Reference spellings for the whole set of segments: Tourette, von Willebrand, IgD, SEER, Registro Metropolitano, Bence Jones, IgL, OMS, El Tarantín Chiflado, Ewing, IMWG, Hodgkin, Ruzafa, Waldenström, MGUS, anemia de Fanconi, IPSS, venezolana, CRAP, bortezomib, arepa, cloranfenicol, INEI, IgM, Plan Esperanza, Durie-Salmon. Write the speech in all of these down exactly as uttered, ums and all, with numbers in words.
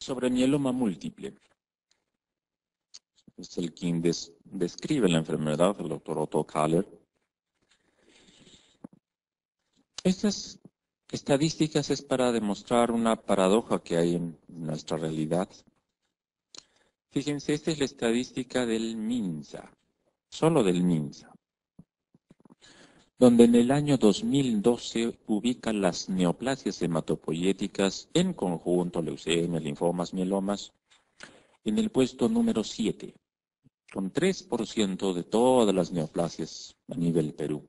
sobre mieloma múltiple. Es el quien des, describe la enfermedad, el doctor Otto Kahler. Estas estadísticas es para demostrar una paradoja que hay en nuestra realidad. Fíjense, esta es la estadística del Minsa, solo del Minsa, donde en el año dos mil doce ubican las neoplasias hematopoyéticas en conjunto, leucemia, linfomas, mielomas, en el puesto número siete, con tres por ciento de todas las neoplasias a nivel Perú.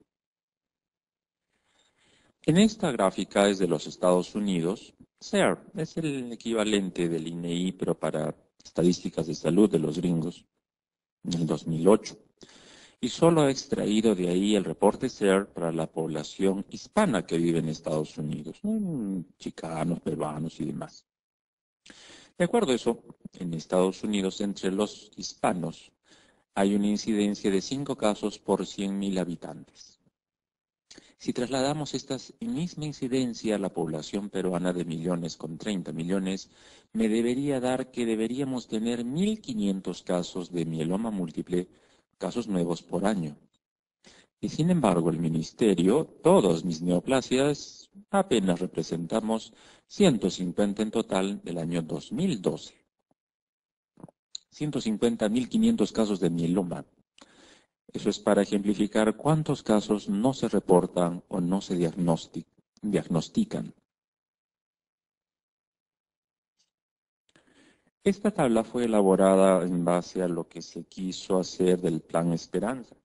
En esta gráfica es de los Estados Unidos, SEER, es el equivalente del I N E I, pero para estadísticas de salud de los gringos, en el dos mil ocho. Y solo he extraído de ahí el reporte SEER para la población hispana que vive en Estados Unidos, ¿no? Chicanos, peruanos y demás. De acuerdo a eso, en Estados Unidos, entre los hispanos, hay una incidencia de cinco casos por cien mil habitantes. Si trasladamos esta misma incidencia a la población peruana de millones con treinta millones, me debería dar que deberíamos tener mil quinientos casos de mieloma múltiple, casos nuevos por año. Y sin embargo, el ministerio, todos mis neoplasias, apenas representamos ciento cincuenta en total del año dos mil doce. ciento cincuenta mil quinientos casos de mieloma. Eso es para ejemplificar cuántos casos no se reportan o no se diagnostican. Esta tabla fue elaborada en base a lo que se quiso hacer del Plan Esperanza,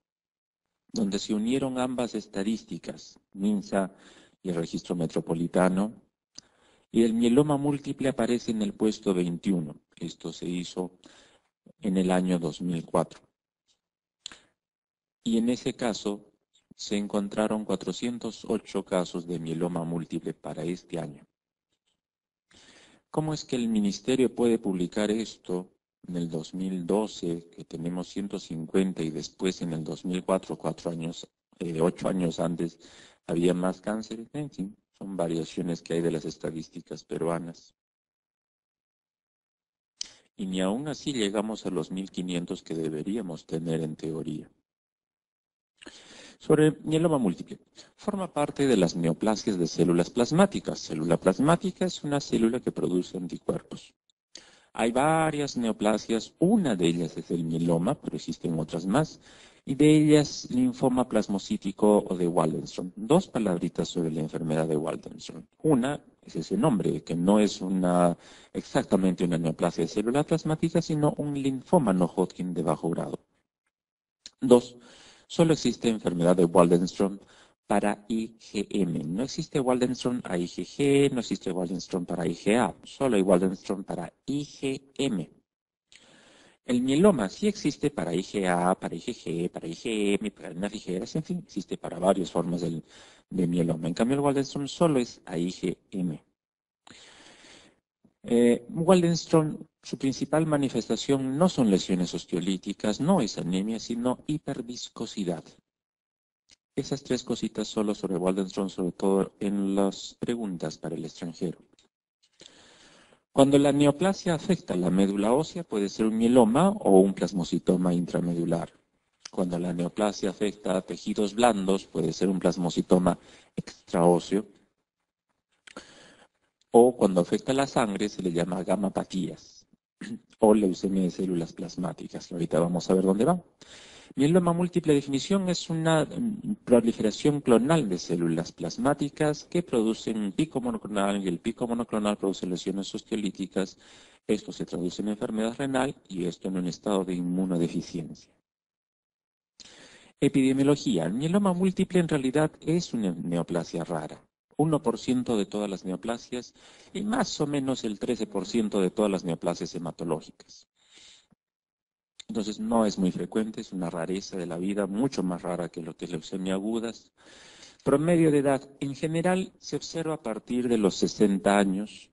donde se unieron ambas estadísticas, Minsa y el Registro Metropolitano, y el mieloma múltiple aparece en el puesto veintiuno. Esto se hizo en el año dos mil cuatro. Y en ese caso se encontraron cuatrocientos ocho casos de mieloma múltiple para este año. ¿Cómo es que el ministerio puede publicar esto en el dos mil doce, que tenemos ciento cincuenta, y después en el dos mil cuatro, cuatro años, eh, ocho años antes, había más cánceres? En fin, son variaciones que hay de las estadísticas peruanas. Y ni aún así llegamos a los mil quinientos que deberíamos tener en teoría. Sobre mieloma múltiple, forma parte de las neoplasias de células plasmáticas. Célula plasmática es una célula que produce anticuerpos. Hay varias neoplasias, una de ellas es el mieloma, pero existen otras más, y de ellas linfoma plasmocítico o de Waldenström. Dos palabritas sobre la enfermedad de Waldenström. Una es ese nombre, que no es una exactamente una neoplasia de célula plasmática, sino un linfoma no Hodgkin de bajo grado. Dos, solo existe enfermedad de Waldenström para I G M. No existe Waldenström a I G G, no existe Waldenström para I G A, solo hay Waldenström para I G M. El mieloma sí existe para I G A, para I G G, para I G M, para unas ligeras, en fin, existe para varias formas de, de mieloma. En cambio, el Waldenström solo es a I G M. Eh, Waldenström, su principal manifestación no son lesiones osteolíticas, no es anemia, sino hiperviscosidad. Esas tres cositas solo sobre Waldenström, sobre todo en las preguntas para el extranjero. Cuando la neoplasia afecta la médula ósea, puede ser un mieloma o un plasmocitoma intramedular. Cuando la neoplasia afecta a tejidos blandos, puede ser un plasmocitoma extraóseo. O cuando afecta la sangre se le llama gamapatías o leucemia de células plasmáticas, que ahorita vamos a ver dónde va. Mieloma múltiple definición es una proliferación clonal de células plasmáticas que producen un pico monoclonal, y el pico monoclonal produce lesiones osteolíticas. Esto se traduce en enfermedad renal y esto en un estado de inmunodeficiencia. Epidemiología. El mieloma múltiple en realidad es una neoplasia rara. uno por ciento de todas las neoplasias y más o menos el trece por ciento de todas las neoplasias hematológicas. Entonces no es muy frecuente, es una rareza de la vida, mucho más rara que lo que es leucemia agudas. Promedio de edad, en general se observa a partir de los sesenta años.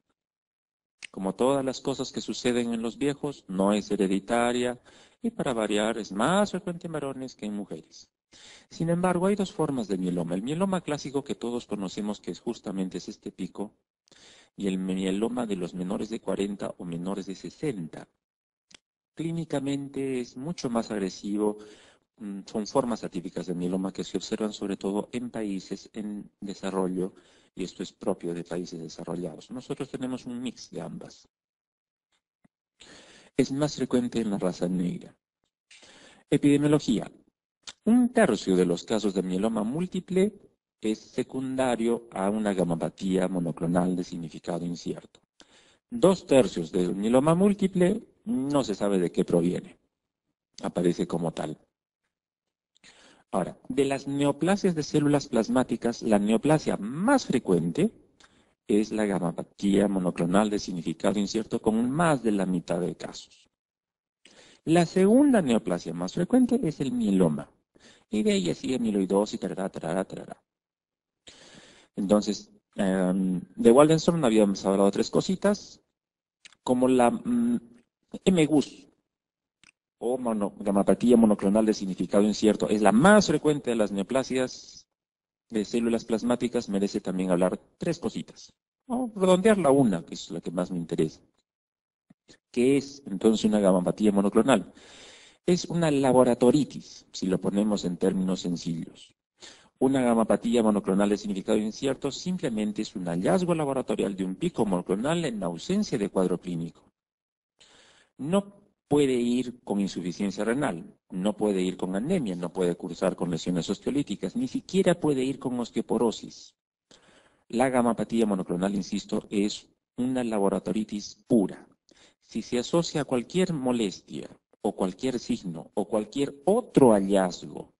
Como todas las cosas que suceden en los viejos, no es hereditaria y para variar es más frecuente en varones que en mujeres. Sin embargo, hay dos formas de mieloma. El mieloma clásico que todos conocemos, que es justamente es este pico, y el mieloma de los menores de cuarenta o menores de sesenta. Clínicamente es mucho más agresivo, son formas atípicas de mieloma que se observan sobre todo en países en desarrollo, y esto es propio de países desarrollados. Nosotros tenemos un mix de ambas. Es más frecuente en la raza negra. Epidemiología. Un tercio de los casos de mieloma múltiple es secundario a una gamopatía monoclonal de significado incierto. Dos tercios del mieloma múltiple no se sabe de qué proviene. Aparece como tal. Ahora, de las neoplasias de células plasmáticas, la neoplasia más frecuente es la gamopatía monoclonal de significado incierto con más de la mitad de casos. La segunda neoplasia más frecuente es el mieloma. Y de ahí sigue mieloidosis, tarará, tarará, tarará. Entonces, eh, de Waldenström habíamos hablado tres cositas, como la mm, M G U S, o mono, gamopatía monoclonal de significado incierto, es la más frecuente de las neoplasias de células plasmáticas, merece también hablar tres cositas. O redondear la una, que es la que más me interesa. ¿Qué es entonces una gamopatía monoclonal? Es una laboratoritis, si lo ponemos en términos sencillos. Una gamopatía monoclonal de significado incierto simplemente es un hallazgo laboratorial de un pico monoclonal en ausencia de cuadro clínico. No puede ir con insuficiencia renal, no puede ir con anemia, no puede cursar con lesiones osteolíticas, ni siquiera puede ir con osteoporosis. La gamopatía monoclonal, insisto, es una laboratoritis pura. Si se asocia a cualquier molestia, o cualquier signo, o cualquier otro hallazgo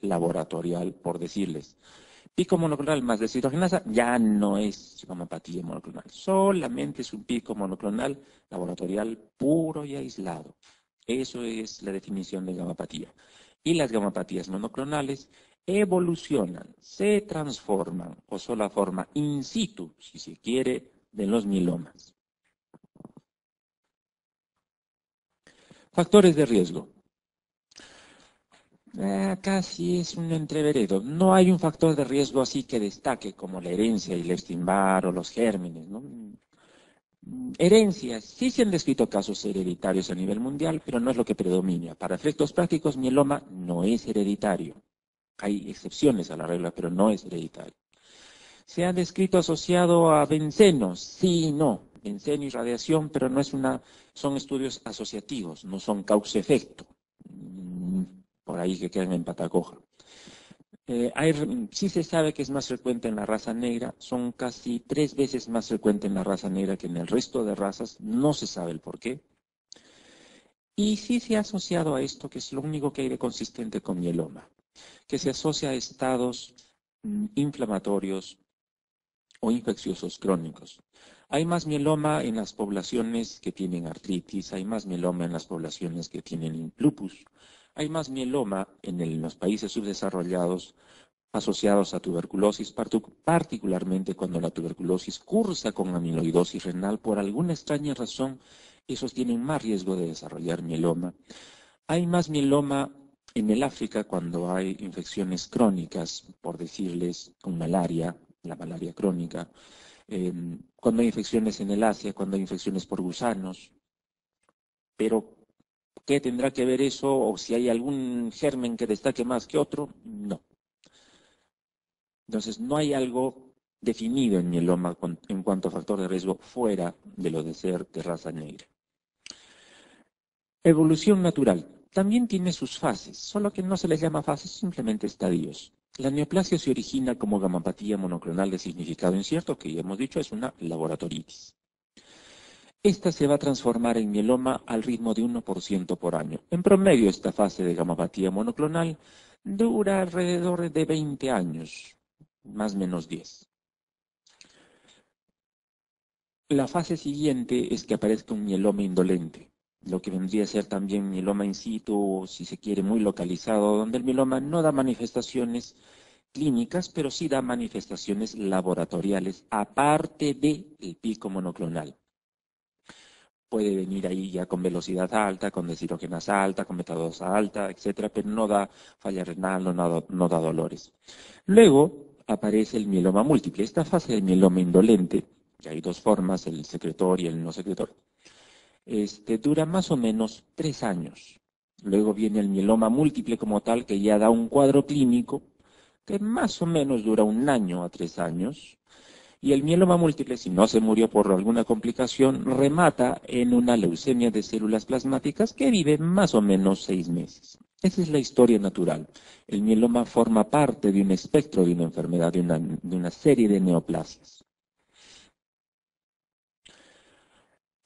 laboratorial, por decirles, pico monoclonal más de citogenasa ya no es gamopatía monoclonal. Solamente es un pico monoclonal laboratorial puro y aislado. Eso es la definición de gamopatía. Y las gamopatías monoclonales evolucionan, se transforman, o son la forma in situ, si se quiere, de los mielomas. Factores de riesgo. Eh, casi es un entreveredo. No hay un factor de riesgo así que destaque como la herencia y el Epstein-Barr o los gérmenes, ¿no? Herencias, sí se han descrito casos hereditarios a nivel mundial, pero no es lo que predomina. Para efectos prácticos, mieloma no es hereditario. Hay excepciones a la regla, pero no es hereditario. Se ha descrito asociado a benceno, sí y no. Benceno y radiación, pero no es una, son estudios asociativos, no son causa-efecto. Por ahí que quedan en patacoja. Eh, hay, sí se sabe que es más frecuente en la raza negra, son casi tres veces más frecuente en la raza negra que en el resto de razas, no se sabe el por qué. Y sí se ha asociado a esto, que es lo único que hay de consistente con mieloma, que se asocia a estados mm, inflamatorios o infecciosos crónicos. Hay más mieloma en las poblaciones que tienen artritis, hay más mieloma en las poblaciones que tienen lupus, hay más mieloma en, el, en los países subdesarrollados asociados a tuberculosis, particularmente cuando la tuberculosis cursa con amiloidosis renal. Por alguna extraña razón, esos tienen más riesgo de desarrollar mieloma. Hay más mieloma en el África cuando hay infecciones crónicas, por decirles, con malaria, la malaria crónica. Eh, cuando hay infecciones en el Asia, cuando hay infecciones por gusanos. Pero ¿qué tendrá que ver eso? ¿O si hay algún germen que destaque más que otro? No. Entonces, no hay algo definido en mieloma en cuanto a factor de riesgo fuera de lo de ser de raza negra. Evolución natural. También tiene sus fases, solo que no se les llama fases, simplemente estadios. La neoplasia se origina como gamopatía monoclonal de significado incierto, que ya hemos dicho es una laboratoritis. Esta se va a transformar en mieloma al ritmo de uno por ciento por año. En promedio, esta fase de gamopatía monoclonal dura alrededor de veinte años, más o menos diez. La fase siguiente es que aparezca un mieloma indolente, lo que vendría a ser también mieloma in situ, o si se quiere, muy localizado, donde el mieloma no da manifestaciones clínicas, pero sí da manifestaciones laboratoriales, aparte del pico monoclonal. Puede venir ahí ya con velocidad alta, con deshidrogenasa alta, con betadosa alta, etcétera, pero no da falla renal, no da, no da dolores. Luego aparece el mieloma múltiple. Esta fase del mieloma indolente y hay dos formas, el secretor y el no secretor, este, dura más o menos tres años. Luego viene el mieloma múltiple como tal, que ya da un cuadro clínico, que más o menos dura un año a tres años. Y el mieloma múltiple, si no se murió por alguna complicación, remata en una leucemia de células plasmáticas que vive más o menos seis meses. Esa es la historia natural. El mieloma forma parte de un espectro de una enfermedad, de una, de una serie de neoplasias.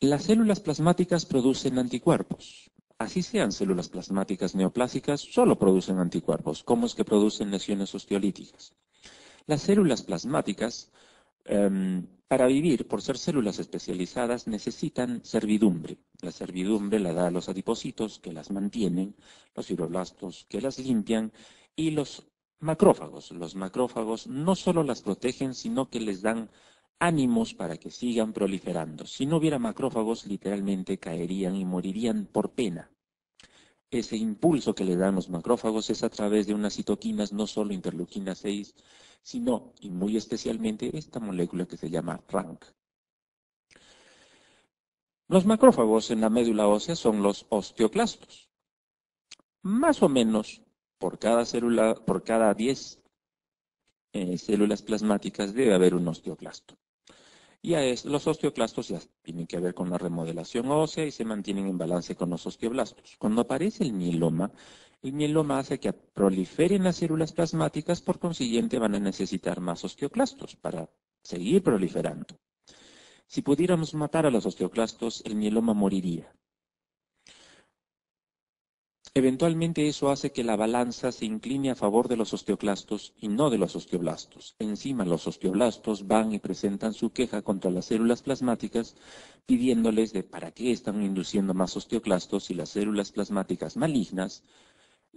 Las células plasmáticas producen anticuerpos. Así sean células plasmáticas neoplásicas, solo producen anticuerpos. ¿Cómo es que producen lesiones osteolíticas? Las células plasmáticas, Um, para vivir, por ser células especializadas, necesitan servidumbre. La servidumbre la da a los adipocitos, que las mantienen, los fibroblastos, que las limpian, y los macrófagos. Los macrófagos no solo las protegen, sino que les dan ánimos para que sigan proliferando. Si no hubiera macrófagos, literalmente caerían y morirían por pena. Ese impulso que le dan los macrófagos es a través de unas citoquinas, no solo interleuquina seis, sino, y muy especialmente, esta molécula que se llama rank. Los macrófagos en la médula ósea son los osteoclastos. Más o menos, por cada célula, por cada diez eh, células plasmáticas debe haber un osteoclasto. Ya es, los osteoclastos ya tienen que ver con la remodelación ósea y se mantienen en balance con los osteoblastos. Cuando aparece el mieloma, el mieloma hace que proliferen las células plasmáticas, por consiguiente van a necesitar más osteoclastos para seguir proliferando. Si pudiéramos matar a los osteoclastos, el mieloma moriría. Eventualmente eso hace que la balanza se incline a favor de los osteoclastos y no de los osteoblastos. Encima los osteoblastos van y presentan su queja contra las células plasmáticas pidiéndoles de para qué están induciendo más osteoclastos y las células plasmáticas malignas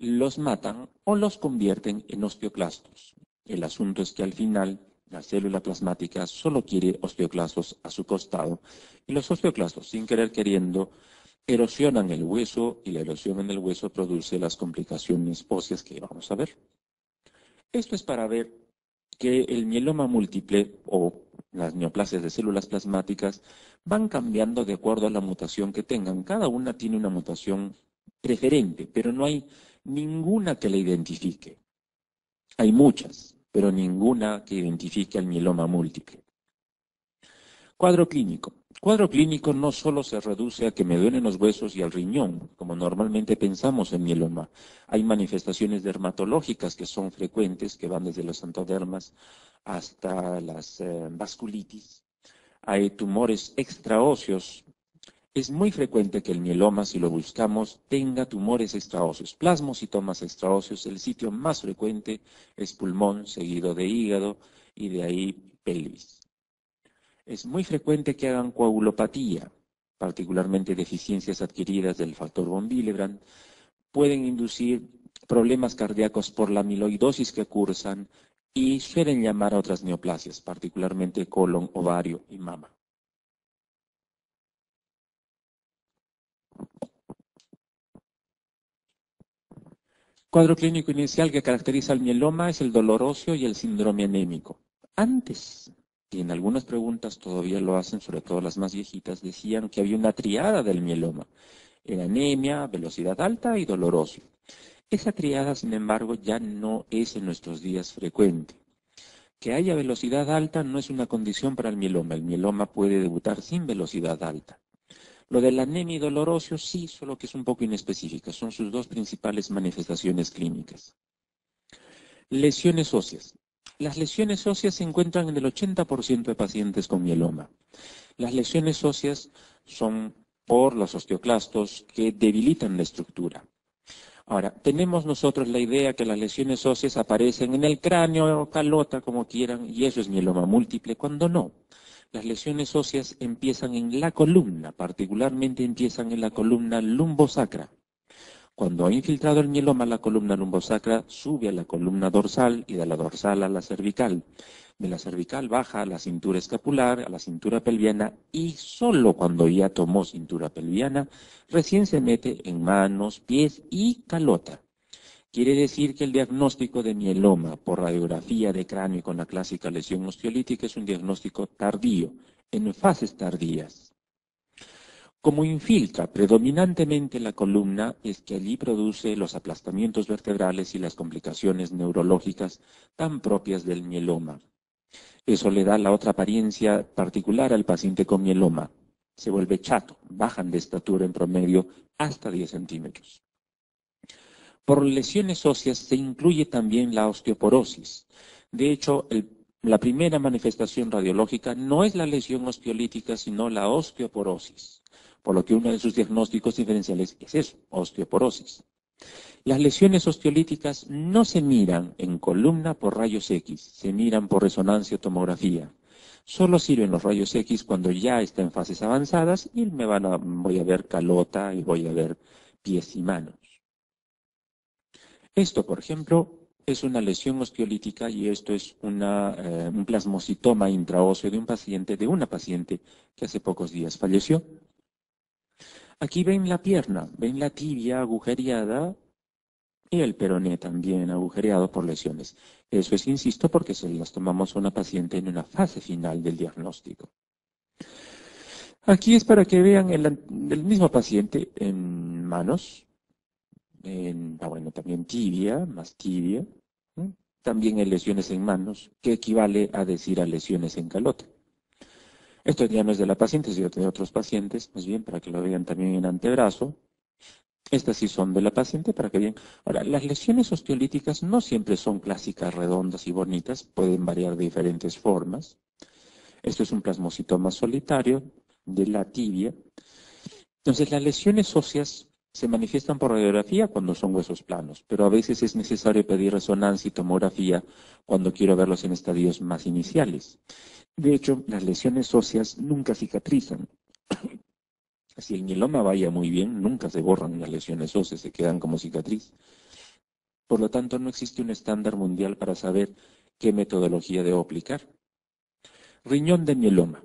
los matan o los convierten en osteoclastos. El asunto es que al final la célula plasmática solo quiere osteoclastos a su costado y los osteoclastos, sin querer queriendo, erosionan el hueso y la erosión en el hueso produce las complicaciones óseas que vamos a ver. Esto es para ver que el mieloma múltiple o las neoplasias de células plasmáticas van cambiando de acuerdo a la mutación que tengan. Cada una tiene una mutación preferente, pero no hay ninguna que la identifique. Hay muchas, pero ninguna que identifique al mieloma múltiple. Cuadro clínico. Cuadro clínico no solo se reduce a que me duelen los huesos y al riñón, como normalmente pensamos en mieloma. Hay manifestaciones dermatológicas que son frecuentes, que van desde los antodermas hasta las eh, vasculitis. Hay tumores extraóseos. Es muy frecuente que el mieloma, si lo buscamos, tenga tumores extraóseos. Plasmocitomas extraóseos, el sitio más frecuente es pulmón, seguido de hígado y de ahí pelvis. Es muy frecuente que hagan coagulopatía, particularmente deficiencias adquiridas del factor von Willebrand. Pueden inducir problemas cardíacos por la amiloidosis que cursan y suelen llamar a otras neoplasias, particularmente colon, ovario y mama. Cuadro clínico inicial que caracteriza al mieloma es el dolor óseo y el síndrome anémico. Antes, y en algunas preguntas todavía lo hacen, sobre todo las más viejitas, decían que había una triada del mieloma. Era anemia, velocidad alta y dolor óseo. Esa triada, sin embargo, ya no es en nuestros días frecuente. Que haya velocidad alta no es una condición para el mieloma. El mieloma puede debutar sin velocidad alta. Lo de la anemia y dolor óseo sí, solo que es un poco inespecífica. Son sus dos principales manifestaciones clínicas. Lesiones óseas. Las lesiones óseas se encuentran en el ochenta por ciento de pacientes con mieloma. Las lesiones óseas son por los osteoclastos que debilitan la estructura. Ahora, tenemos nosotros la idea que las lesiones óseas aparecen en el cráneo o calota, como quieran, y eso es mieloma múltiple, cuando no. Las lesiones óseas empiezan en la columna, particularmente empiezan en la columna lumbosacra. Cuando ha infiltrado el mieloma, la columna lumbosacra sube a la columna dorsal y de la dorsal a la cervical. De la cervical baja a la cintura escapular, a la cintura pelviana y solo cuando ya tomó cintura pelviana, recién se mete en manos, pies y calota. Quiere decir que el diagnóstico de mieloma por radiografía de cráneo con la clásica lesión osteolítica es un diagnóstico tardío. en fases tardías. Como infiltra predominantemente la columna, es que allí produce los aplastamientos vertebrales y las complicaciones neurológicas tan propias del mieloma. Eso le da la otra apariencia particular al paciente con mieloma. Se vuelve chato, bajan de estatura en promedio hasta diez centímetros. Por lesiones óseas se incluye también la osteoporosis. De hecho, el, la primera manifestación radiológica no es la lesión osteolítica, sino la osteoporosis. Por lo que uno de sus diagnósticos diferenciales es eso, osteoporosis. Las lesiones osteolíticas no se miran en columna por rayos X, se miran por resonancia o tomografía. Solo sirven los rayos X cuando ya está en fases avanzadas y me van a, voy a ver calota y voy a ver pies y manos. Esto, por ejemplo, es una lesión osteolítica y esto es una, eh, un plasmocitoma intraóseo de un paciente, de una paciente que hace pocos días falleció. Aquí ven la pierna, ven la tibia agujereada y el peroné también agujereado por lesiones. Eso es, insisto, porque se las tomamos a una paciente en una fase final del diagnóstico. Aquí es para que vean el, el mismo paciente en manos, en, ah, bueno, también tibia, más tibia, ¿eh? También en lesiones en manos, que equivale a decir a lesiones en calota. Esto ya no es de la paciente, sino de otros pacientes, más bien para que lo vean también en antebrazo. Estas sí son de la paciente, para que vean. Ahora, las lesiones osteolíticas no siempre son clásicas, redondas y bonitas, pueden variar de diferentes formas. Esto es un plasmocitoma solitario de la tibia. Entonces, las lesiones óseas se manifiestan por radiografía cuando son huesos planos, pero a veces es necesario pedir resonancia y tomografía cuando quiero verlos en estadios más iniciales. De hecho, las lesiones óseas nunca cicatrizan. Si el mieloma vaya muy bien, nunca se borran las lesiones óseas, se quedan como cicatriz. Por lo tanto, no existe un estándar mundial para saber qué metodología debo aplicar. Riñón de mieloma.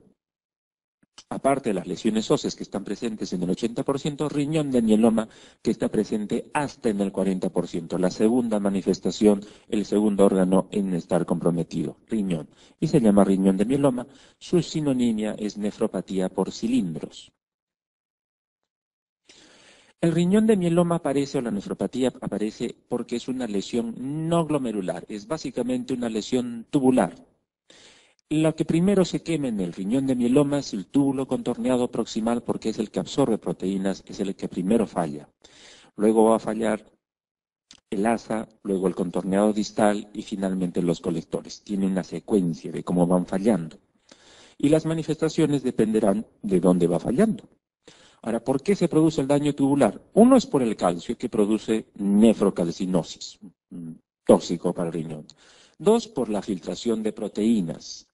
Aparte de las lesiones óseas que están presentes en el ochenta por ciento, riñón de mieloma que está presente hasta en el cuarenta por ciento. La segunda manifestación, el segundo órgano en estar comprometido, riñón. Y se llama riñón de mieloma. Su sinonimia es nefropatía por cilindros. El riñón de mieloma aparece, o la nefropatía aparece, porque es una lesión no glomerular. Es básicamente una lesión tubular. Lo que primero se quema en el riñón de mieloma es el túbulo contorneado proximal, porque es el que absorbe proteínas, es el que primero falla. Luego va a fallar el asa, luego el contorneado distal y finalmente los colectores. Tiene una secuencia de cómo van fallando. Y las manifestaciones dependerán de dónde va fallando. Ahora, ¿por qué se produce el daño tubular? Uno es por el calcio, que produce nefrocalcinosis, tóxico para el riñón. Dos, por la filtración de proteínas.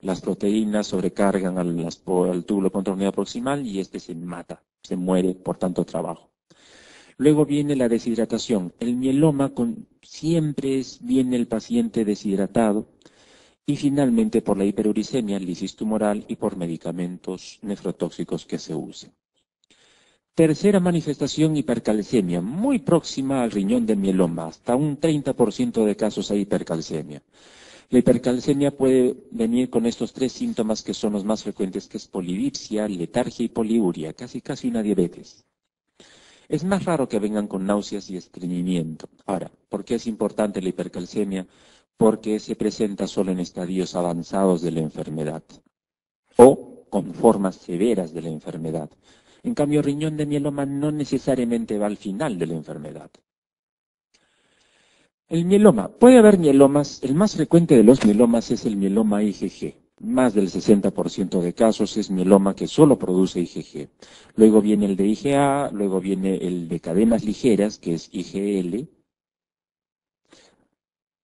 Las proteínas sobrecargan al, al túbulo contorneado proximal y este se mata, se muere por tanto trabajo. Luego viene la deshidratación. El mieloma con, siempre es, viene el paciente deshidratado. Y finalmente por la hiperuricemia, lisis tumoral y por medicamentos nefrotóxicos que se usen. Tercera manifestación, hipercalcemia, muy próxima al riñón de mieloma. Hasta un treinta por ciento de casos hay hipercalcemia. La hipercalcemia puede venir con estos tres síntomas que son los más frecuentes, que es polidipsia, letargia y poliuria, casi casi una diabetes. Es más raro que vengan con náuseas y estreñimiento. Ahora, ¿por qué es importante la hipercalcemia? Porque se presenta solo en estadios avanzados de la enfermedad o con formas severas de la enfermedad. En cambio, el riñón de mieloma no necesariamente va al final de la enfermedad. El mieloma. Puede haber mielomas. El más frecuente de los mielomas es el mieloma I G G. Más del sesenta por ciento de casos es mieloma que solo produce I G G. Luego viene el de I G A, luego viene el de cadenas ligeras, que es I G L.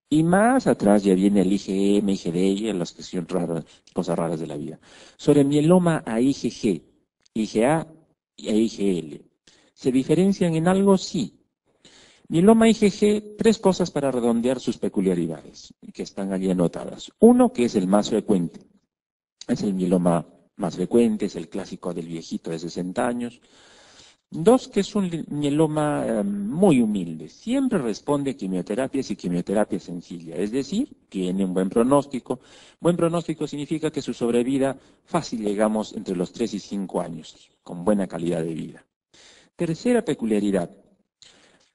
Y más atrás ya viene el I G M, I G D, las que son raras, cosas raras de la vida. Sobre mieloma a I G G, I G A e I G L, ¿se diferencian en algo? Sí. Mieloma I G G, tres cosas para redondear sus peculiaridades, que están allí anotadas. Uno, que es el más frecuente. Es el mieloma más frecuente, es el clásico del viejito de sesenta años. Dos, que es un mieloma eh, muy humilde, siempre responde a quimioterapias y quimioterapia sencilla, es decir, tiene un buen pronóstico. Buen pronóstico significa que su sobrevida fácil llegamos entre los tres y cinco años, con buena calidad de vida. Tercera peculiaridad,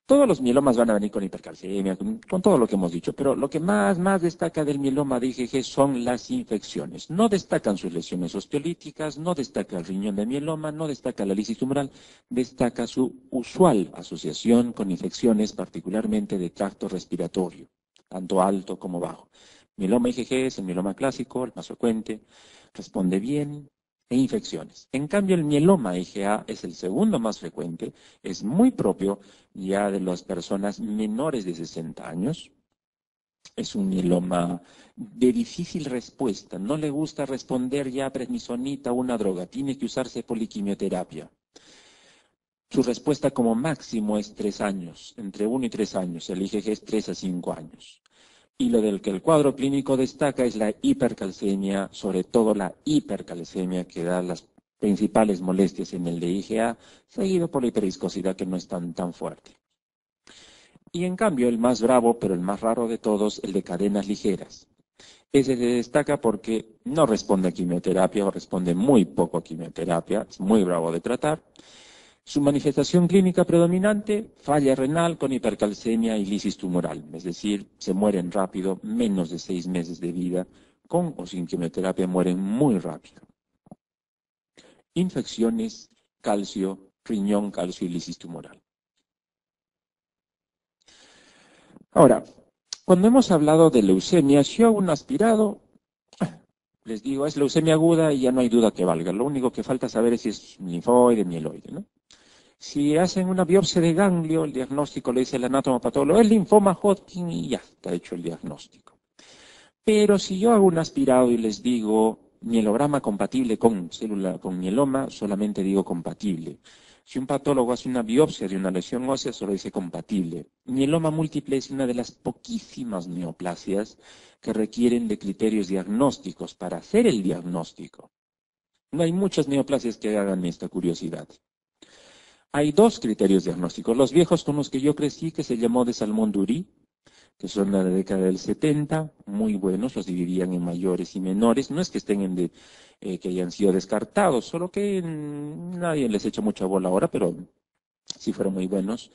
todos los mielomas van a venir con hipercalcemia, con, con todo lo que hemos dicho, pero lo que más, más destaca del mieloma de I G G son las infecciones. No destacan sus lesiones osteolíticas, no destaca el riñón de mieloma, no destaca la lisis tumoral, destaca su usual asociación con infecciones particularmente de tracto respiratorio, tanto alto como bajo. Mieloma I G G es el mieloma clásico, el más frecuente, responde bien e infecciones. En cambio, el mieloma I G A es el segundo más frecuente, es muy propio ya de las personas menores de sesenta años. Es un mieloma de difícil respuesta, no le gusta responder ya a prednisonita o una droga, tiene que usarse poliquimioterapia. Su respuesta como máximo es tres años, entre uno y tres años, el I G G es tres a cinco años. Y lo del que el cuadro clínico destaca es la hipercalcemia, sobre todo la hipercalcemia que da las principales molestias en el de I G A, seguido por la hiperviscosidad que no es tan, tan fuerte. Y en cambio el más bravo, pero el más raro de todos, el de cadenas ligeras. Ese se destaca porque no responde a quimioterapia o responde muy poco a quimioterapia, es muy bravo de tratar. Su manifestación clínica predominante, falla renal con hipercalcemia y lisis tumoral, es decir, se mueren rápido, menos de seis meses de vida, con o sin quimioterapia mueren muy rápido. Infecciones, calcio, riñón, calcio y lisis tumoral. Ahora, cuando hemos hablado de leucemia, si hago un aspirado, les digo, es leucemia aguda y ya no hay duda que valga, lo único que falta saber es si es linfoide, mieloide, ¿no? Si hacen una biopsia de ganglio, el diagnóstico le dice el anatomopatólogo, es linfoma Hodgkin y ya está hecho el diagnóstico. Pero si yo hago un aspirado y les digo mielograma compatible con célula con mieloma, solamente digo compatible. Si un patólogo hace una biopsia de una lesión ósea, solo dice compatible. Mieloma múltiple es una de las poquísimas neoplasias que requieren de criterios diagnósticos para hacer el diagnóstico. No hay muchas neoplasias que hagan esta curiosidad. Hay dos criterios diagnósticos, los viejos con los que yo crecí, que se llamó de Salmon Durie, que son de la década del setenta, muy buenos, los dividían en mayores y menores, no es que estén en de, eh, que hayan sido descartados, solo que nadie les echa mucha bola ahora, pero sí fueron muy buenos.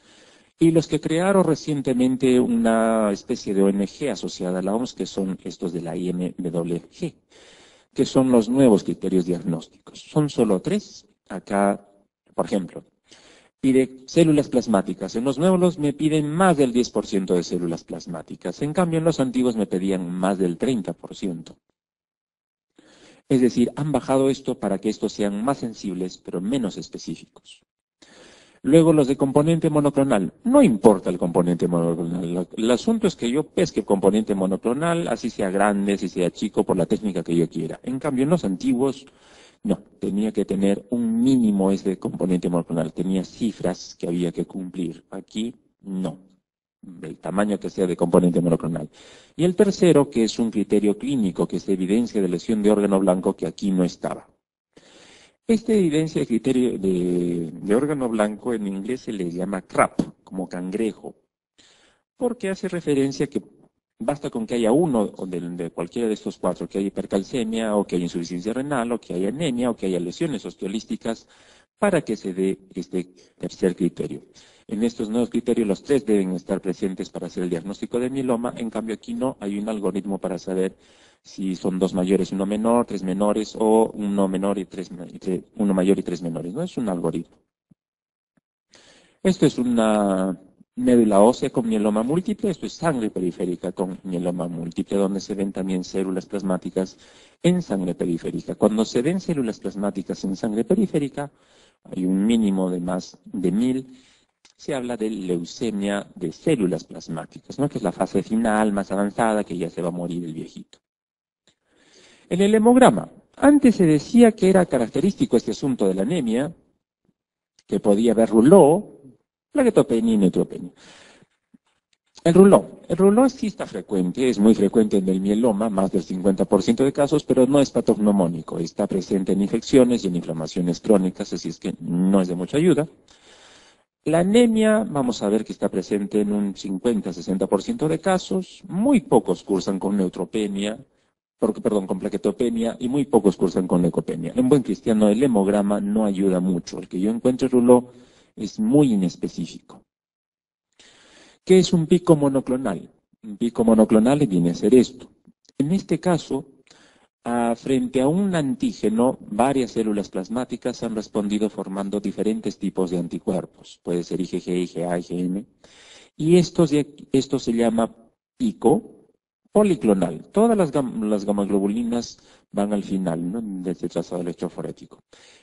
Y los que crearon recientemente una especie de O N G asociada a la O M S, que son estos de la I M W G, que son los nuevos criterios diagnósticos. Son solo tres, acá, por ejemplo, pide células plasmáticas. En los nuevos me piden más del diez por ciento de células plasmáticas. En cambio, en los antiguos me pedían más del treinta por ciento. Es decir, han bajado esto para que estos sean más sensibles, pero menos específicos. Luego, los de componente monoclonal. No importa el componente monoclonal. El asunto es que yo pesque componente monoclonal, así sea grande, así sea chico, por la técnica que yo quiera. En cambio, en los antiguos, no, tenía que tener un mínimo ese componente monoclonal, tenía cifras que había que cumplir. Aquí no, del tamaño que sea de componente monoclonal. Y el tercero, que es un criterio clínico, que es evidencia de lesión de órgano blanco, que aquí no estaba. Esta evidencia de criterio de, de órgano blanco en inglés se le llama C R A P, como cangrejo, porque hace referencia que basta con que haya uno de, de cualquiera de estos cuatro, que haya hipercalcemia, o que haya insuficiencia renal, o que haya anemia, o que haya lesiones osteolísticas, para que se dé este tercer criterio. En estos nuevos criterios los tres deben estar presentes para hacer el diagnóstico de mieloma, en cambio aquí no, hay un algoritmo para saber si son dos mayores y uno menor, tres menores, o uno menor y tres, uno mayor y tres menores, ¿no? Es un algoritmo. Esto es una médula ósea con mieloma múltiple, esto es sangre periférica con mieloma múltiple, donde se ven también células plasmáticas en sangre periférica. Cuando se ven células plasmáticas en sangre periférica, hay un mínimo de más de mil, se habla de leucemia de células plasmáticas, ¿no? Que es la fase final más avanzada, que ya se va a morir el viejito. En el hemograma, antes se decía que era característico este asunto de la anemia, que podía haber ruló, plaquetopenia y neutropenia. El ruló. El ruló sí está frecuente, es muy frecuente en el mieloma, más del cincuenta por ciento de casos, pero no es patognomónico. Está presente en infecciones y en inflamaciones crónicas, así es que no es de mucha ayuda. La anemia, vamos a ver que está presente en un cincuenta a sesenta por ciento de casos, muy pocos cursan con neutropenia, perdón, con plaquetopenia, y muy pocos cursan con leucopenia. En buen cristiano el hemograma no ayuda mucho, el que yo encuentro, Rulo, es muy inespecífico. ¿Qué es un pico monoclonal? Un pico monoclonal viene a ser esto. En este caso, a, frente a un antígeno, varias células plasmáticas han respondido formando diferentes tipos de anticuerpos. Puede ser IgG, IgA, IgM. Y esto, esto se llama pico policlonal. Todas las, gam las gamaglobulinas van al final, ¿no?, de este trazado electroforético.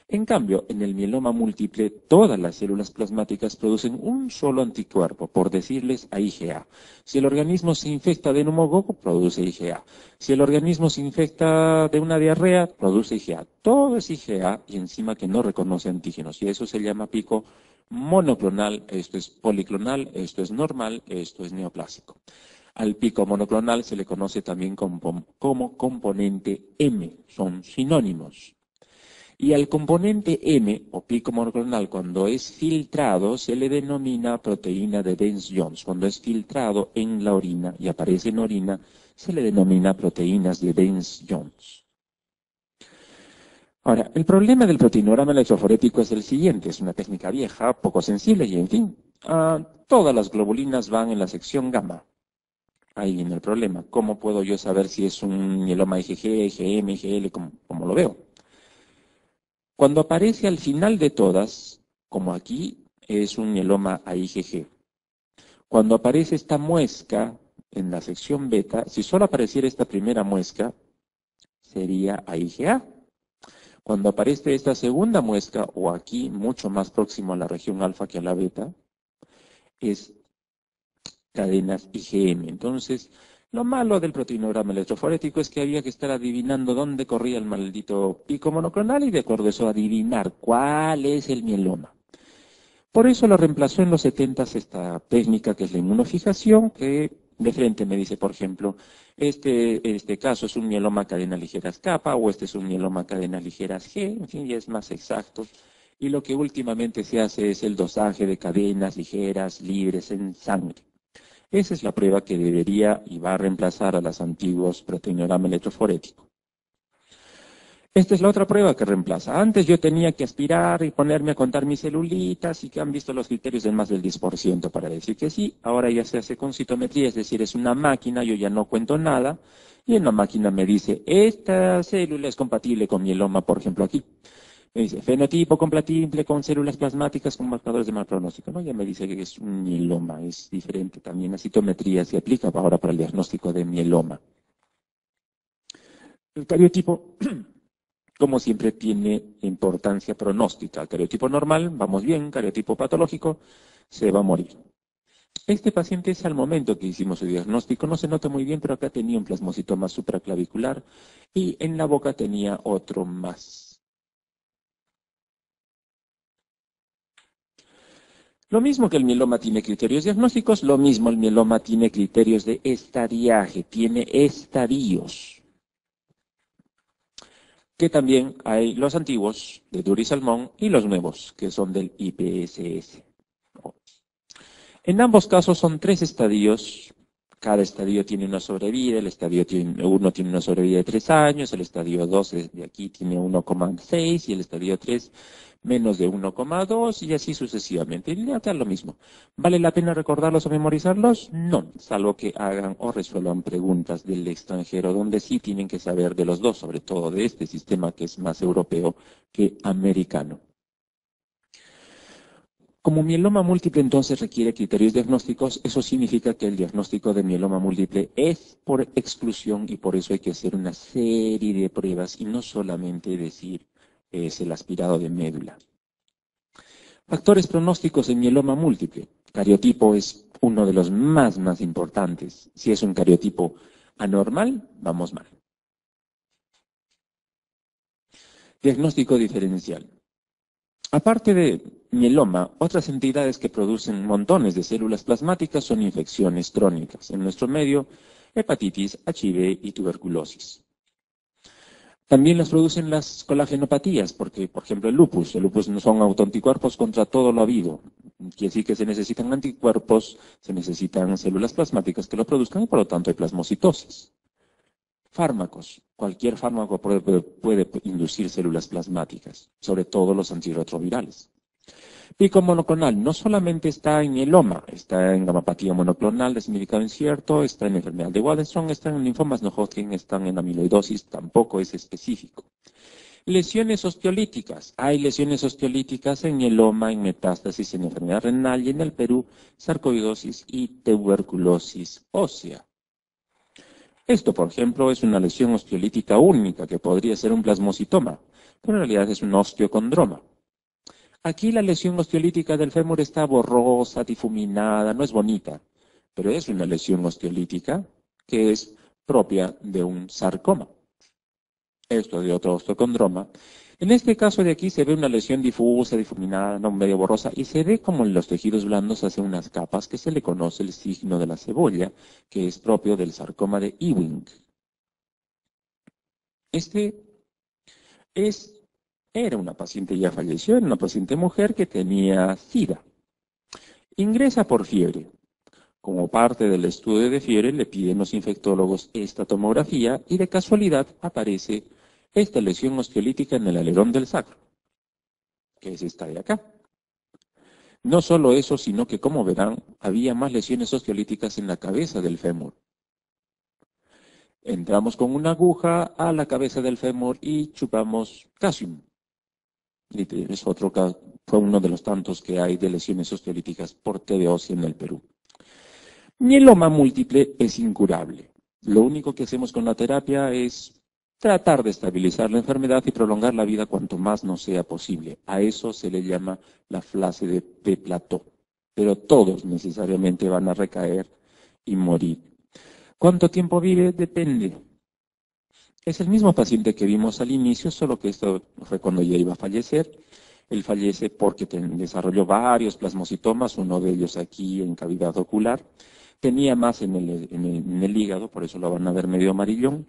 En cambio, en el mieloma múltiple, todas las células plasmáticas producen un solo anticuerpo, por decirles a IgA. Si el organismo se infecta de neumococo, produce IgA. Si el organismo se infecta de una diarrea, produce IgA. Todo es IgA y encima que no reconoce antígenos. Y eso se llama pico monoclonal, esto es policlonal, esto es normal, esto es neoplásico. Al pico monoclonal se le conoce también como, como componente M, son sinónimos. Y al componente M, o pico monoclonal, cuando es filtrado, se le denomina proteína de Bence Jones. Cuando es filtrado en la orina y aparece en orina, se le denomina proteínas de Bence Jones. Ahora, el problema del proteinograma electroforético es el siguiente, es una técnica vieja, poco sensible y en fin, uh, todas las globulinas van en la sección gamma. Ahí viene el problema. ¿Cómo puedo yo saber si es un mieloma IgG, IgM, IgL, como, como lo veo? Cuando aparece al final de todas, como aquí, es un mieloma a IgG. Cuando aparece esta muesca en la sección beta, si solo apareciera esta primera muesca, sería a IgA. Cuando aparece esta segunda muesca, o aquí, mucho más próximo a la región alfa que a la beta, es cadenas IgM. Entonces, lo malo del proteinograma electroforético es que había que estar adivinando dónde corría el maldito pico monoclonal y de acuerdo a eso adivinar cuál es el mieloma. Por eso lo reemplazó en los setentas esta técnica que es la inmunofijación, que de frente me dice, por ejemplo, este, este caso es un mieloma cadenas ligeras kappa o este es un mieloma cadenas ligeras G, en fin, ya es más exacto. Y lo que últimamente se hace es el dosaje de cadenas ligeras libres en sangre. Esa es la prueba que debería y va a reemplazar a los antiguos proteinograma electroforético. Esta es la otra prueba que reemplaza. Antes yo tenía que aspirar y ponerme a contar mis celulitas y que han visto los criterios del más del diez por ciento para decir que sí. Ahora ya se hace con citometría, es decir, es una máquina, yo ya no cuento nada. Y en la máquina me dice, esta célula es compatible con mieloma, por ejemplo, aquí. Me dice, fenotipo compatible con células plasmáticas con marcadores de mal pronóstico. ¿No? Ya me dice que es un mieloma, es diferente también. La citometría se aplica ahora para el diagnóstico de mieloma. El cariotipo, como siempre, tiene importancia pronóstica. El cariotipo normal, vamos bien, cariotipo patológico, se va a morir. Este paciente es al momento que hicimos su diagnóstico, no se nota muy bien, pero acá tenía un plasmocitoma supraclavicular y en la boca tenía otro más. Lo mismo que el mieloma tiene criterios diagnósticos, lo mismo el mieloma tiene criterios de estadiaje, tiene estadios. Que también hay los antiguos de Durie-Salmon y los nuevos, que son del I P S S. En ambos casos son tres estadios. Cada estadio tiene una sobrevida, el estadio uno tiene una sobrevida de tres años, el estadio dos de aquí tiene uno coma seis y el estadio tres menos de uno coma dos y así sucesivamente. Y acá lo mismo. ¿Vale la pena recordarlos o memorizarlos? No, salvo que hagan o resuelvan preguntas del extranjero, donde sí tienen que saber de los dos, sobre todo de este sistema que es más europeo que americano. Como mieloma múltiple entonces requiere criterios diagnósticos, eso significa que el diagnóstico de mieloma múltiple es por exclusión y por eso hay que hacer una serie de pruebas y no solamente decir es el aspirado de médula. Factores pronósticos en mieloma múltiple. Cariotipo es uno de los más, más importantes. Si es un cariotipo anormal, vamos mal. Diagnóstico diferencial. Aparte de mieloma, otras entidades que producen montones de células plasmáticas son infecciones crónicas. En nuestro medio, hepatitis, H I V y tuberculosis. También las producen las colagenopatías, porque, por ejemplo, el lupus. El lupus no son autoanticuerpos contra todo lo habido. Quiere decir que se necesitan anticuerpos, se necesitan células plasmáticas que lo produzcan y por lo tanto hay plasmocitosis. Fármacos. Cualquier fármaco puede, puede inducir células plasmáticas, sobre todo los antirretrovirales. Pico monoclonal no solamente está en mieloma, está en gamapatía monoclonal, desmedicado incierto, está en la enfermedad de Waldenström, está en linfomas no Hodgkin, está en amiloidosis, tampoco es específico. Lesiones osteolíticas. Hay lesiones osteolíticas en mieloma, en metástasis, en enfermedad renal y en el Perú, sarcoidosis y tuberculosis ósea. Esto, por ejemplo, es una lesión osteolítica única que podría ser un plasmocitoma, pero en realidad es un osteocondroma. Aquí la lesión osteolítica del fémur está borrosa, difuminada, no es bonita, pero es una lesión osteolítica que es propia de un sarcoma. Esto de otro osteocondroma. En este caso de aquí se ve una lesión difusa, difuminada, no medio borrosa, y se ve como en los tejidos blandos hace unas capas que se le conoce el signo de la cebolla, que es propio del sarcoma de Ewing. Este es, era una paciente, ya falleció, una paciente mujer que tenía SIDA. Ingresa por fiebre. Como parte del estudio de fiebre, le piden los infectólogos esta tomografía y de casualidad aparece esta lesión osteolítica en el alerón del sacro, que es esta de acá. No solo eso, sino que, como verán, había más lesiones osteolíticas en la cabeza del fémur. Entramos con una aguja a la cabeza del fémur y chupamos casium. Es otro, fue uno de los tantos que hay de lesiones osteolíticas por T B O S en el Perú. Mieloma múltiple es incurable. Lo único que hacemos con la terapia es tratar de estabilizar la enfermedad y prolongar la vida cuanto más no sea posible. A eso se le llama la fase de P-plató. Pero todos necesariamente van a recaer y morir. ¿Cuánto tiempo vive? Depende. Es el mismo paciente que vimos al inicio, solo que esto fue cuando ya iba a fallecer. Él fallece porque desarrolló varios plasmocitomas, uno de ellos aquí en cavidad ocular. Tenía más en el, en, el, en el hígado, por eso lo van a ver medio amarillón.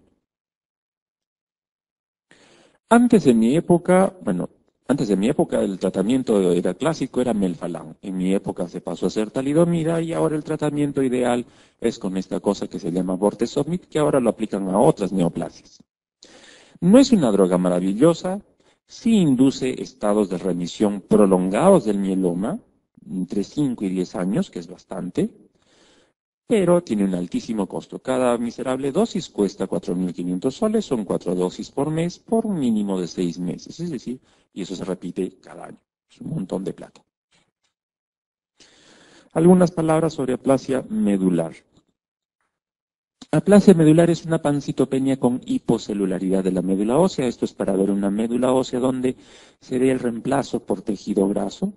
Antes de mi época, bueno, antes de mi época el tratamiento era clásico, era melfalán. En mi época se pasó a ser talidomida y ahora el tratamiento ideal es con esta cosa que se llama bortezomib, que ahora lo aplican a otras neoplasias. No es una droga maravillosa, sí induce estados de remisión prolongados del mieloma, entre cinco y diez años, que es bastante, pero tiene un altísimo costo. Cada miserable dosis cuesta cuatro mil quinientos soles, son cuatro dosis por mes, por un mínimo de seis meses. Es decir, y eso se repite cada año. Es un montón de plata. Algunas palabras sobre aplasia medular. Aplasia medular es una pancitopenia con hipocelularidad de la médula ósea. Esto es para ver una médula ósea donde se ve el reemplazo por tejido graso.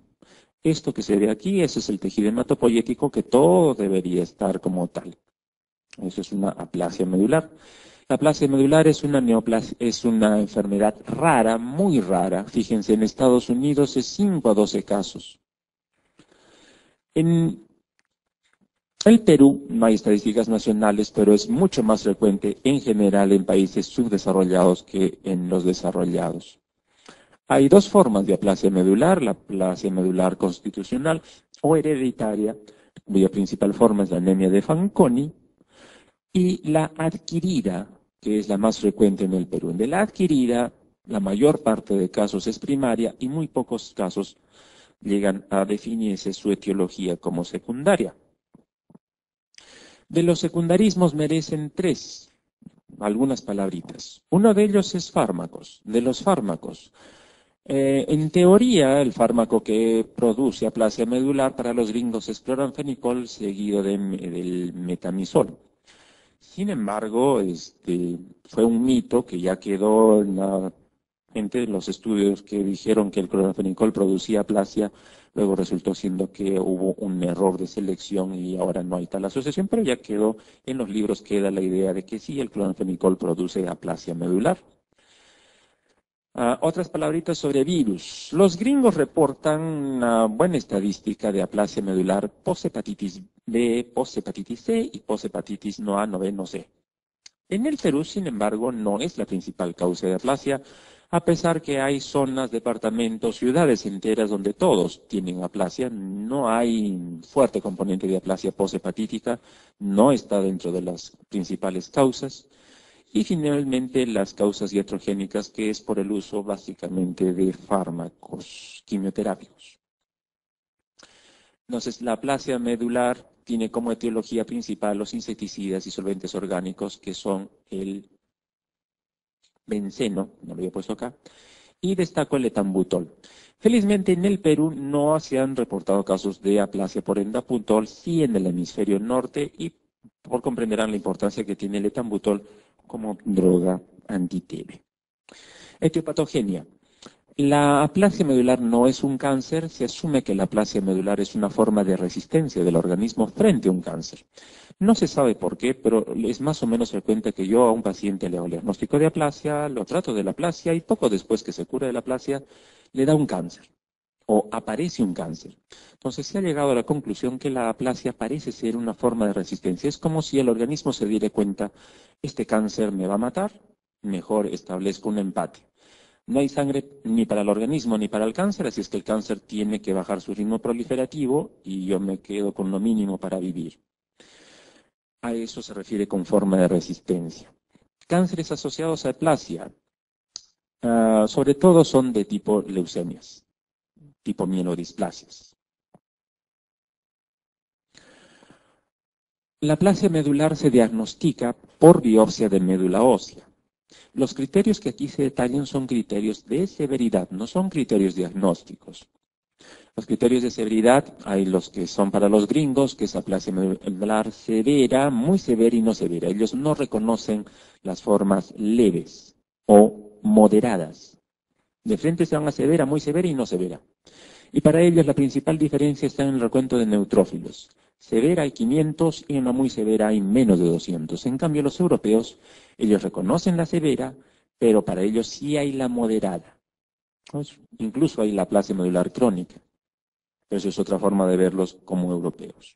Esto que se ve aquí, ese es el tejido hematopoyético que todo debería estar como tal. Eso es una aplasia medular. La aplasia medular es una neoplasia, es una enfermedad rara, muy rara. Fíjense, en Estados Unidos es cinco a doce casos. En el Perú no hay estadísticas nacionales, pero es mucho más frecuente en general en países subdesarrollados que en los desarrollados. Hay dos formas de aplasia medular, la aplasia medular constitucional o hereditaria, cuya principal forma es la anemia de Fanconi, y la adquirida, que es la más frecuente en el Perú. De la adquirida, la mayor parte de casos es primaria y muy pocos casos llegan a definirse su etiología como secundaria. De los secundarismos merecen tres, algunas palabritas. Uno de ellos es fármacos. De los fármacos, Eh, en teoría, el fármaco que produce aplasia medular para los gringos es cloranfenicol seguido de, del metamisol. Sin embargo, este, fue un mito que ya quedó en la gente, los estudios que dijeron que el cloranfenicol producía aplasia, luego resultó siendo que hubo un error de selección y ahora no hay tal asociación, pero ya quedó en los libros, queda la idea de que sí, el cloranfenicol produce aplasia medular. Uh, otras palabritas sobre virus. Los gringos reportan una buena estadística de aplasia medular post-hepatitis B, post-hepatitis C y post-hepatitis no A, no B, no C. En el Perú, sin embargo, no es la principal causa de aplasia. a pesar que hay zonas, departamentos, ciudades enteras donde todos tienen aplasia. No hay fuerte componente de aplasia posthepatítica, no está dentro de las principales causas. Y generalmente las causas iatrogénicas, que es por el uso básicamente de fármacos quimioterápicos. Entonces, la aplasia medular tiene como etiología principal los insecticidas y solventes orgánicos, que son el benceno, no lo había puesto acá, y destaco el etambutol. Felizmente en el Perú no se han reportado casos de aplasia por etambutol, sí en el hemisferio norte, y por comprenderán la importancia que tiene el etambutol como droga anti-T B. Etiopatogenia. La aplasia medular no es un cáncer, se asume que la aplasia medular es una forma de resistencia del organismo frente a un cáncer. No se sabe por qué, pero es más o menos frecuente que yo a un paciente le hago el diagnóstico de aplasia, lo trato de la aplasia y poco después que se cura de la aplasia le da un cáncer o aparece un cáncer. Entonces se ha llegado a la conclusión que la aplasia parece ser una forma de resistencia. Es como si el organismo se diera cuenta, este cáncer me va a matar, mejor establezco un empate. No hay sangre ni para el organismo ni para el cáncer, así es que el cáncer tiene que bajar su ritmo proliferativo y yo me quedo con lo mínimo para vivir. A eso se refiere con forma de resistencia. Cánceres asociados a aplasia, uh, sobre todo son de tipo leucemias, tipo mielodisplasias. La aplasia medular se diagnostica por biopsia de médula ósea. Los criterios que aquí se detallan son criterios de severidad, no son criterios diagnósticos. Los criterios de severidad hay los que son para los gringos, que es aplasia medular severa, muy severa y no severa. Ellos no reconocen las formas leves o moderadas. De frente se van a severa, muy severa y no severa. Y para ellos la principal diferencia está en el recuento de neutrófilos. Severa hay quinientos y en la muy severa hay menos de doscientos. En cambio los europeos, ellos reconocen la severa, pero para ellos sí hay la moderada. Pues, incluso hay la aplasia medular crónica. Pero eso es otra forma de verlos como europeos.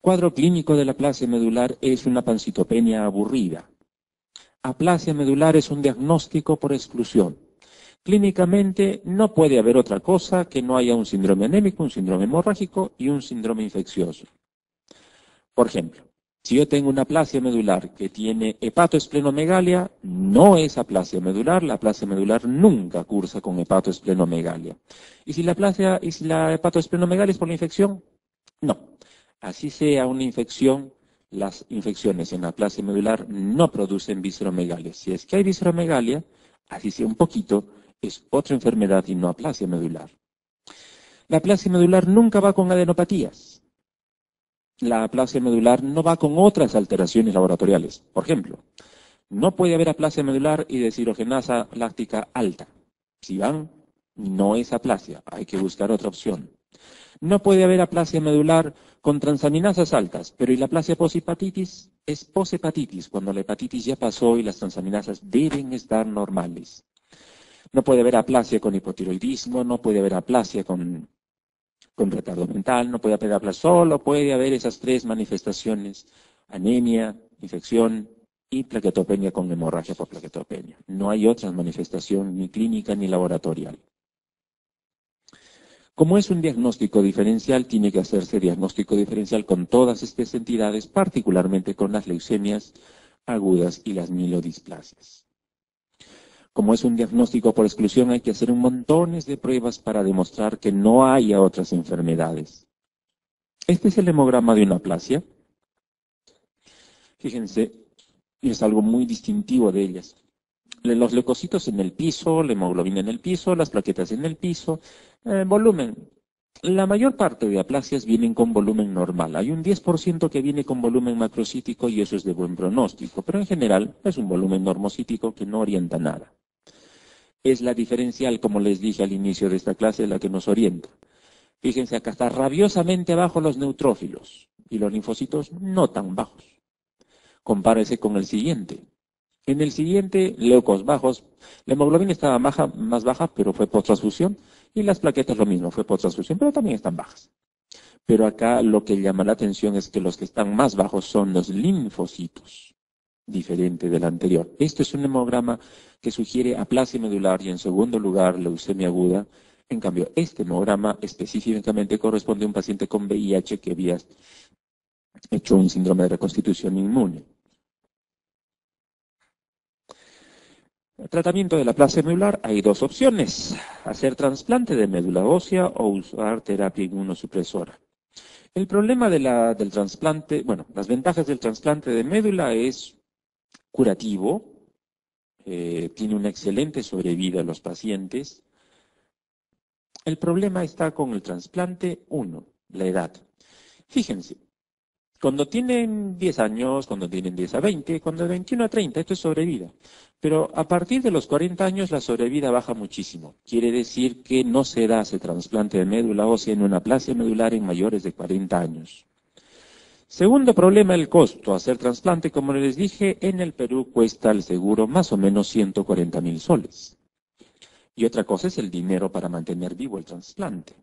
Cuadro clínico de la aplasia medular es una pancitopenia aburrida. Aplasia medular es un diagnóstico por exclusión. Clínicamente no puede haber otra cosa que no haya un síndrome anémico, un síndrome hemorrágico y un síndrome infeccioso. Por ejemplo, si yo tengo una aplasia medular que tiene hepatoesplenomegalia, no es aplasia medular, la aplasia medular nunca cursa con hepatoesplenomegalia. ¿Y si la aplasia, y si la hepatoesplenomegalia es por la infección? No. Así sea una infección, las infecciones en la aplasia medular no producen visceromegalia. Si es que hay visceromegalia, así sea un poquito, es otra enfermedad y no aplasia medular. La aplasia medular nunca va con adenopatías. La aplasia medular no va con otras alteraciones laboratoriales. Por ejemplo, no puede haber aplasia medular y deshidrogenasa láctica alta. Si van, no es aplasia, hay que buscar otra opción. No puede haber aplasia medular con transaminasas altas, pero ¿y la aplasia poshepatitis? Es poshepatitis, cuando la hepatitis ya pasó y las transaminasas deben estar normales. No puede haber aplasia con hipotiroidismo, no puede haber aplasia con... con retardo mental, no puede haber aplasia, solo puede haber esas tres manifestaciones, anemia, infección y plaquetopenia con hemorragia por plaquetopenia. No hay otra manifestación ni clínica ni laboratorial. Como es un diagnóstico diferencial, tiene que hacerse diagnóstico diferencial con todas estas entidades, particularmente con las leucemias agudas y las mielodisplasias. Como es un diagnóstico por exclusión, hay que hacer un montones de pruebas para demostrar que no haya otras enfermedades. Este es el hemograma de una aplasia. Fíjense, es algo muy distintivo de ellas. Los leucocitos en el piso, la hemoglobina en el piso, las plaquetas en el piso, eh, volumen. La mayor parte de aplasias vienen con volumen normal. Hay un diez por ciento que viene con volumen macrocítico y eso es de buen pronóstico, pero en general es un volumen normocítico que no orienta nada. Es la diferencial, como les dije al inicio de esta clase, la que nos orienta. Fíjense, acá está rabiosamente bajo los neutrófilos y los linfocitos no tan bajos. Compárese con el siguiente. En el siguiente, leucos bajos. La hemoglobina estaba baja, más baja, pero fue por transfusión. Y las plaquetas lo mismo, fue por transfusión, pero también están bajas. Pero acá lo que llama la atención es que los que están más bajos son los linfocitos. diferente del anterior. Esto es un hemograma que sugiere aplasia medular y, en segundo lugar, leucemia aguda. En cambio, este hemograma específicamente corresponde a un paciente con V I H que había hecho un síndrome de reconstitución inmune. El tratamiento de la aplasia medular, hay dos opciones: hacer trasplante de médula ósea o usar terapia inmunosupresora. El problema de la, del trasplante, bueno, las ventajas del trasplante de médula es curativo, eh, tiene una excelente sobrevida a los pacientes. El problema está con el trasplante, uno, la edad. Fíjense, cuando tienen diez años, cuando tienen diez a veinte, cuando de veintiuno a treinta, esto es sobrevida. Pero a partir de los cuarenta años la sobrevida baja muchísimo. Quiere decir que no se da ese trasplante de médula ósea en una aplasia medular en mayores de cuarenta años. Segundo problema, el costo. Hacer trasplante, como les dije, en el Perú cuesta el seguro más o menos ciento cuarenta mil soles. Y otra cosa es el dinero para mantener vivo el trasplante.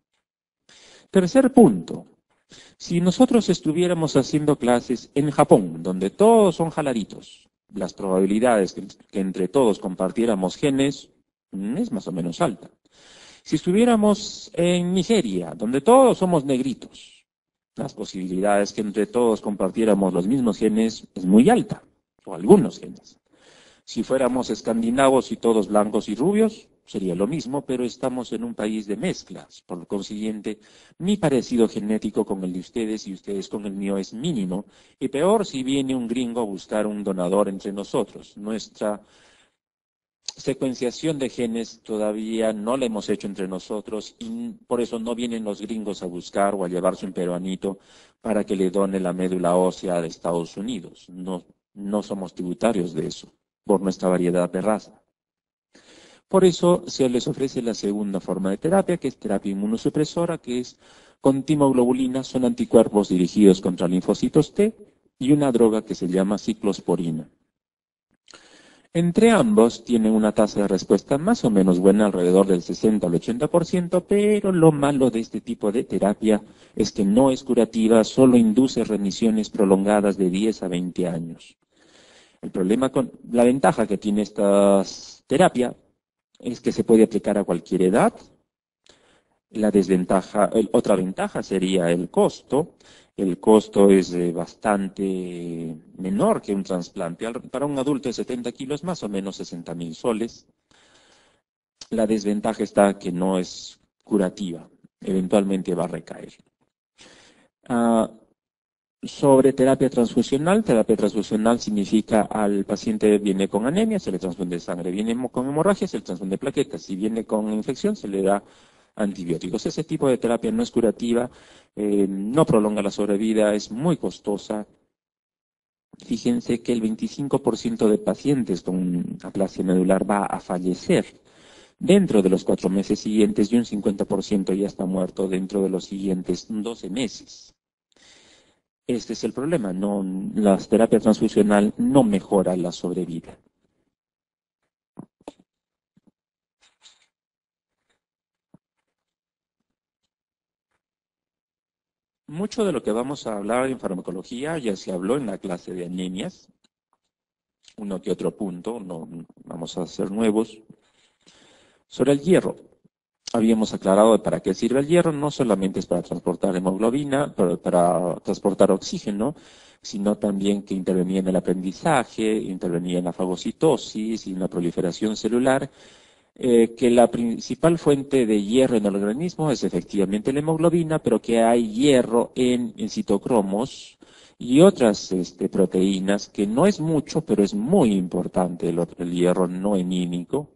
Tercer punto. Si nosotros estuviéramos haciendo clases en Japón, donde todos son jalaritos, las probabilidades que entre todos compartiéramos genes es más o menos alta. Si estuviéramos en Nigeria, donde todos somos negritos, las posibilidades que entre todos compartiéramos los mismos genes es muy alta, o algunos genes. Si fuéramos escandinavos y todos blancos y rubios, sería lo mismo, pero estamos en un país de mezclas. Por consiguiente, mi parecido genético con el de ustedes y ustedes con el mío es mínimo. Y peor si viene un gringo a buscar un donador entre nosotros. Nuestra secuenciación de genes todavía no la hemos hecho entre nosotros y por eso no vienen los gringos a buscar o a llevarse un peruanito para que le done la médula ósea de Estados Unidos. No, no somos tributarios de eso, por nuestra variedad de raza. Por eso se les ofrece la segunda forma de terapia, que es terapia inmunosupresora, que es con timoglobulina, son anticuerpos dirigidos contra linfocitos T, y una droga que se llama ciclosporina. Entre ambos tienen una tasa de respuesta más o menos buena, alrededor del sesenta al ochenta por ciento, pero lo malo de este tipo de terapia es que no es curativa, solo induce remisiones prolongadas de diez a veinte años. El problema con la ventaja que tiene esta terapia es que se puede aplicar a cualquier edad. La desventaja, el, otra ventaja sería el costo. El costo es eh, bastante menor que un trasplante. Para un adulto de setenta kilos, más o menos sesenta mil soles. La desventaja está que no es curativa. Eventualmente va a recaer. Ah, sobre terapia transfusional, terapia transfusional significa al paciente viene con anemia, se le transfunde sangre, viene con hemorragia, se le transfunde plaquetas, si viene con infección se le da antibióticos. Ese tipo de terapia no es curativa, eh, no prolonga la sobrevida, es muy costosa. Fíjense que el veinticinco por ciento de pacientes con aplasia medular va a fallecer dentro de los cuatro meses siguientes y un cincuenta por ciento ya está muerto dentro de los siguientes doce meses. Este es el problema, no, la terapia transfusional no mejora la sobrevida. Mucho de lo que vamos a hablar en farmacología ya se habló en la clase de anemias, uno que otro punto, no vamos a hacer nuevos. Sobre el hierro. Habíamos aclarado para qué sirve el hierro, no solamente es para transportar hemoglobina, para, para transportar oxígeno, sino también que intervenía en el aprendizaje, intervenía en la fagocitosis y en la proliferación celular, eh, que la principal fuente de hierro en el organismo es efectivamente la hemoglobina, pero que hay hierro en, en citocromos y otras este, proteínas, que no es mucho, pero es muy importante el, el hierro no hemínico.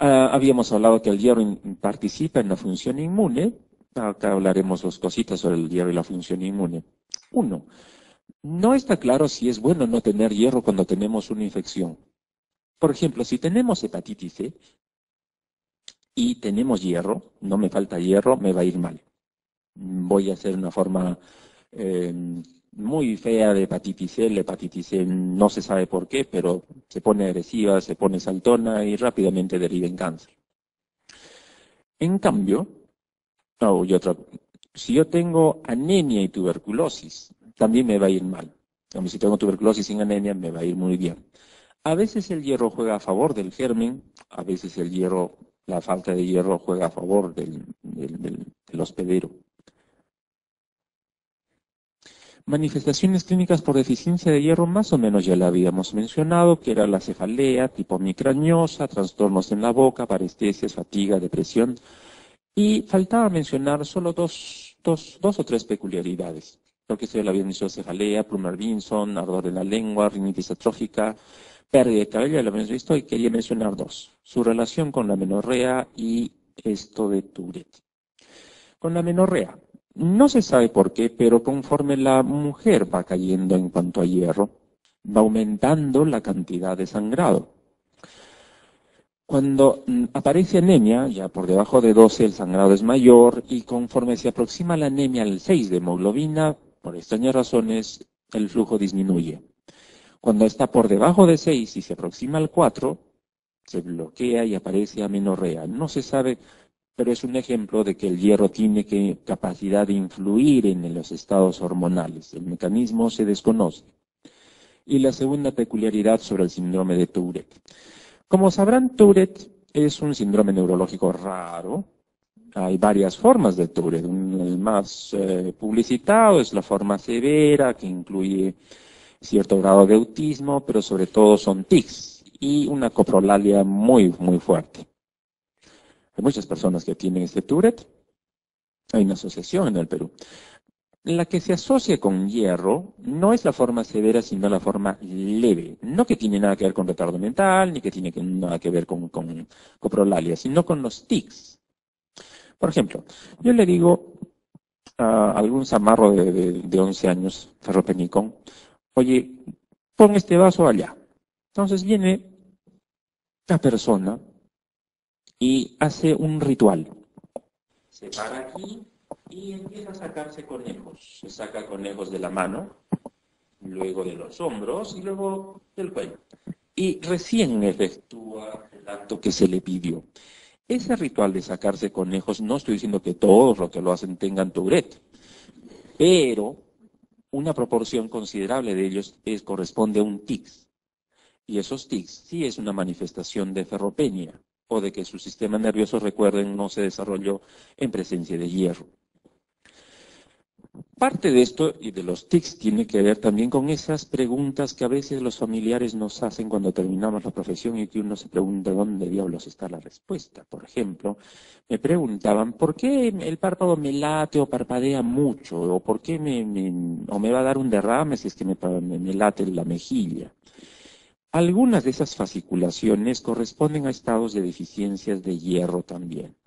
Uh, habíamos hablado que el hierro in, participa en la función inmune. Acá hablaremos dos cositas sobre el hierro y la función inmune. Uno, no está claro si es bueno no tener hierro cuando tenemos una infección. Por ejemplo, si tenemos hepatitis C y tenemos hierro, no me falta hierro, me va a ir mal. Voy a hacer una forma eh, muy fea de hepatitis C. La hepatitis C no se sabe por qué, pero se pone agresiva, se pone saltona y rápidamente deriva en cáncer. En cambio, oh, y otra, si yo tengo anemia y tuberculosis, también me va a ir mal. Entonces, si tengo tuberculosis sin anemia, me va a ir muy bien. A veces el hierro juega a favor del germen, a veces el hierro, la falta de hierro juega a favor del, del, del, del hospedero. Manifestaciones clínicas por deficiencia de hierro, más o menos ya la habíamos mencionado, que era la cefalea, hipoamia crañosa, trastornos en la boca, parestesias, fatiga, depresión. Y faltaba mencionar solo dos, dos, dos o tres peculiaridades. Creo que esto ya lo habían dicho: cefalea, Plumer-Vinson, ardor en la lengua, rinitis atrófica, pérdida de cabello, ya lo habíamos visto, y quería mencionar dos. Su relación con la amenorrea y esto de Tourette. Con la amenorrea. No se sabe por qué, pero conforme la mujer va cayendo en cuanto a hierro, va aumentando la cantidad de sangrado. Cuando aparece anemia, ya por debajo de doce el sangrado es mayor, y conforme se aproxima la anemia al seis de hemoglobina, por extrañas razones, el flujo disminuye. Cuando está por debajo de seis y se aproxima al cuatro, se bloquea y aparece amenorrea. No se sabe... Pero es un ejemplo de que el hierro tiene que, capacidad de influir en los estados hormonales. El mecanismo se desconoce. Y la segunda peculiaridad sobre el síndrome de Tourette. Como sabrán, Tourette es un síndrome neurológico raro. Hay varias formas de Tourette. El más eh, publicitado es la forma severa, que incluye cierto grado de autismo, pero sobre todo son tics y una coprolalia muy, muy fuerte. Hay muchas personas que tienen este Tourette. Hay una asociación en el Perú. La que se asocia con hierro no es la forma severa, sino la forma leve. No que tiene nada que ver con retardo mental, ni que tiene nada que ver con, con coprolalia, sino con los tics. Por ejemplo, yo le digo a algún zamarro de, de, de once años, ferropenicón, oye, pon este vaso allá. Entonces viene la persona y hace un ritual. Se para aquí y empieza a sacarse conejos. Se saca conejos de la mano, luego de los hombros y luego del cuello. Y recién efectúa el acto que se le pidió. Ese ritual de sacarse conejos, no estoy diciendo que todos los que lo hacen tengan Tourette, pero una proporción considerable de ellos es, corresponde a un tics. Y esos tics sí es una manifestación de ferropenia, o de que su sistema nervioso, recuerden, no se desarrolló en presencia de hierro. Parte de esto y de los tics tiene que ver también con esas preguntas que a veces los familiares nos hacen cuando terminamos la profesión y que uno se pregunta dónde diablos está la respuesta. Por ejemplo, me preguntaban por qué el párpado me late o parpadea mucho, o por qué me, me, o me va a dar un derrame si es que me, me, me late la mejilla. Algunas de esas fasciculaciones corresponden a estados de deficiencias de hierro también.